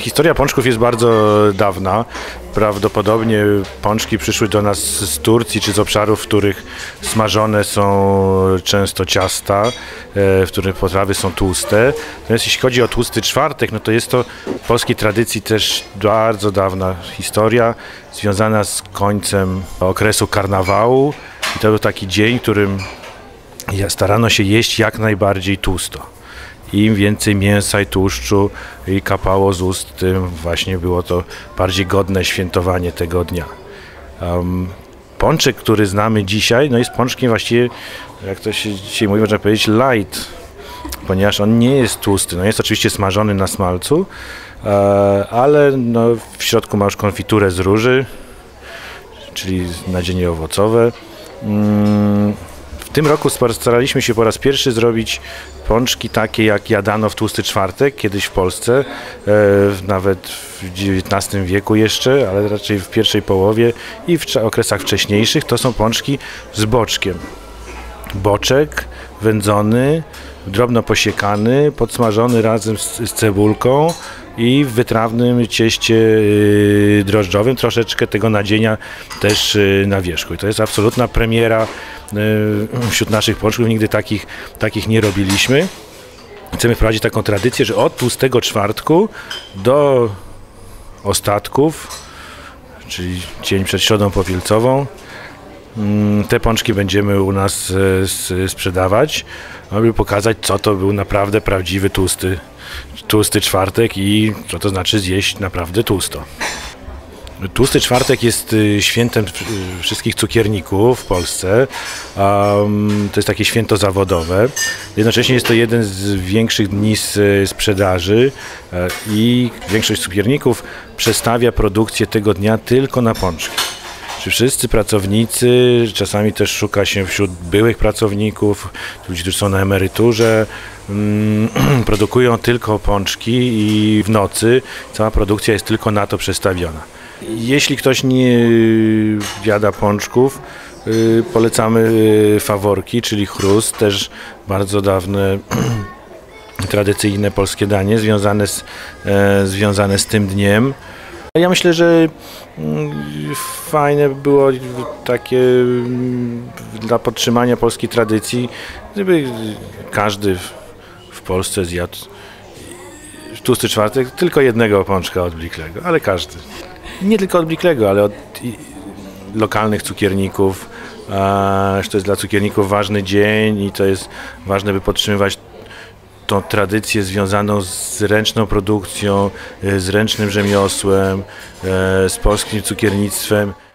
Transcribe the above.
Historia pączków jest bardzo dawna. Prawdopodobnie pączki przyszły do nas z Turcji czy z obszarów, w których smażone są często ciasta, w których potrawy są tłuste. Natomiast jeśli chodzi o tłusty czwartek, no to jest to w polskiej tradycji też bardzo dawna historia związana z końcem okresu karnawału. I to był taki dzień, w którym starano się jeść jak najbardziej tłusto. Im więcej mięsa i tłuszczu i kapało z ust, tym właśnie było to bardziej godne świętowanie tego dnia. Pączek, który znamy dzisiaj, no jest pączkiem właściwie, jak to się dzisiaj mówi, można powiedzieć light, ponieważ on nie jest tłusty. No jest oczywiście smażony na smalcu, ale no w środku ma już konfiturę z róży, czyli nadzienie owocowe. W tym roku staraliśmy się po raz pierwszy zrobić pączki takie, jak jadano w Tłusty Czwartek, kiedyś w Polsce, nawet w XIX wieku jeszcze, ale raczej w pierwszej połowie i w okresach wcześniejszych. To są pączki z boczkiem. Boczek wędzony, drobno posiekany, podsmażony razem z cebulką i w wytrawnym cieście drożdżowym, troszeczkę tego nadzienia też na wierzchu. I to jest absolutna premiera wśród naszych pączków, nigdy takich nie robiliśmy. Chcemy wprowadzić taką tradycję, że od Tłustego Czwartku do ostatków, czyli dzień przed Środą Popielcową, te pączki będziemy u nas sprzedawać, aby pokazać, co to był naprawdę prawdziwy tłusty czwartek i co to znaczy zjeść naprawdę tłusto. Tłusty czwartek jest świętem wszystkich cukierników w Polsce. To jest takie święto zawodowe. Jednocześnie jest to jeden z większych dni sprzedaży i większość cukierników przestawia produkcję tego dnia tylko na pączki. Czy wszyscy pracownicy, czasami też szuka się wśród byłych pracowników, ludzi, którzy są na emeryturze, produkują tylko pączki i w nocy cała produkcja jest tylko na to przestawiona. Jeśli ktoś nie jada pączków, polecamy faworki, czyli chrust, też bardzo dawne tradycyjne polskie danie związane z tym dniem. Ja myślę, że fajne było takie dla podtrzymania polskiej tradycji, gdyby każdy w Polsce zjadł w Tłusty Czwartek tylko jednego pączka od Bliklego, ale każdy. Nie tylko od Bliklego, ale od lokalnych cukierników. To jest dla cukierników ważny dzień i to jest ważne, by podtrzymywać tą tradycję związaną z ręczną produkcją, z ręcznym rzemiosłem, z polskim cukiernictwem.